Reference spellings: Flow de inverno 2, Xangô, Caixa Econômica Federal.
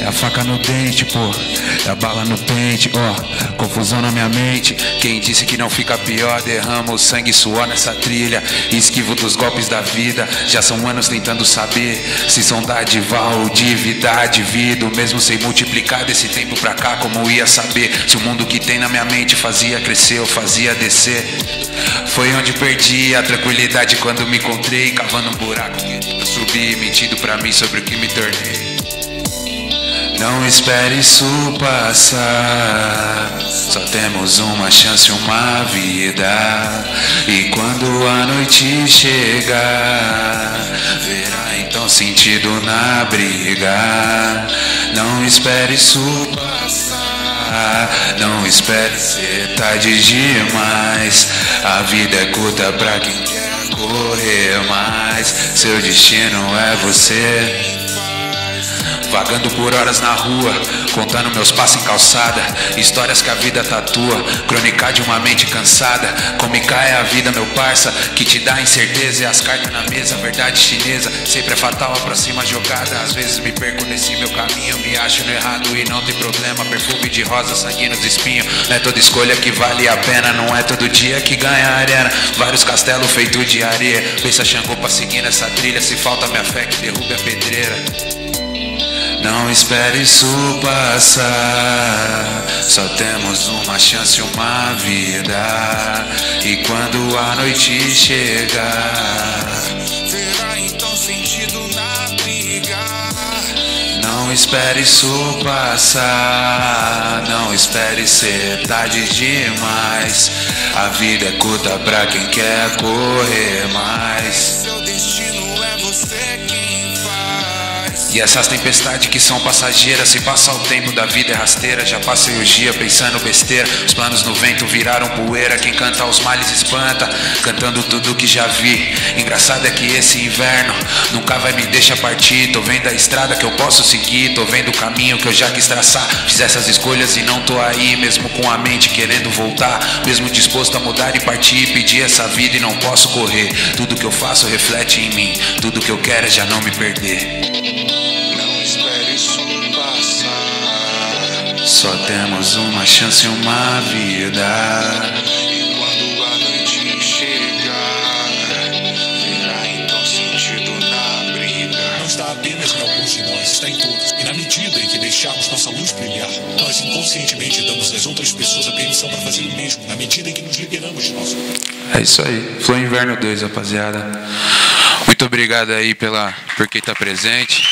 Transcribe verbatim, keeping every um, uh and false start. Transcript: É a faca no dente, pô, é a bala no pente, ó, oh, confusão na minha mente. Quem disse que não fica pior, derrama o sangue e suor nessa trilha. Esquivo dos golpes da vida, já são anos tentando saber se são dadival ou dívida, divido, mesmo sem multiplicar desse tempo pra cá, como ia saber se o mundo que tem na minha mente fazia crescer ou fazia descer. Foi onde perdi a tranquilidade quando me encontrei, cavando um buraco, subi, mentindo pra mim sobre o que me tornei. Não espere isso passar, só temos uma chance, uma vida. E quando a noite chegar, verá então sentido na briga. Não espere isso passar, não espere ser tarde demais. A vida é curta pra quem quer correr mais, seu destino é você. Vagando por horas na rua, contando meus passos em calçada, histórias que a vida tatua, cronicar de uma mente cansada. Cômica é a vida, meu parça, que te dá incerteza e as cartas na mesa, verdade chinesa. Sempre é fatal a próxima jogada. Às vezes me perco nesse meu caminho, me acho no errado e não tem problema. Perfume de rosa, sangue nos espinhos. Não é toda escolha que vale a pena, não é todo dia que ganha a arena. Vários castelos feitos de areia, pensa Xangô pra seguir nessa trilha. Se falta minha fé que derrube a pedreira. Não espere isso passar, só temos uma chance, uma vida. E quando a noite chegar, verá então sentido na briga. Não espere isso passar, não espere ser tarde demais. A vida é curta pra quem quer correr mais. Seu destino é você quem faz. E essas tempestades que são passageiras, se passa o tempo da vida é rasteira. Já passei o dia pensando besteira, os planos no vento viraram poeira. Quem canta os males espanta, cantando tudo que já vi. Engraçado é que esse inverno nunca vai me deixar partir. Tô vendo a estrada que eu posso seguir, tô vendo o caminho que eu já quis traçar. Fiz essas escolhas e não tô aí, mesmo com a mente querendo voltar, mesmo disposto a mudar e partir. Pedi essa vida e não posso correr, tudo que eu faço reflete em mim, tudo que eu quero é já não me perder. Só temos uma chance, uma vida. E quando a noite chegar, virá então sentido na briga. Não está apenas em alguns de nós, está em todos. E na medida em que deixarmos nossa luz brilhar, nós inconscientemente damos às outras pessoas a permissão para fazer o mesmo, na medida em que nos liberamos de nós. É isso aí, Flow Inverno dois, rapaziada. Muito obrigado aí pela, por quem está presente.